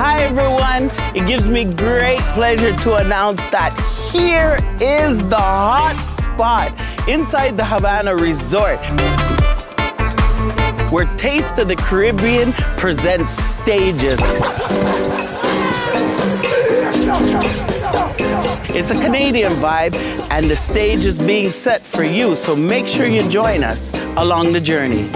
Hi everyone, it gives me great pleasure to announce that here is the hot spot inside the Havana Resort, where Taste of the Caribbean presents stages. It's a Canadian vibe and the stage is being set for you, so make sure you join us along the journey.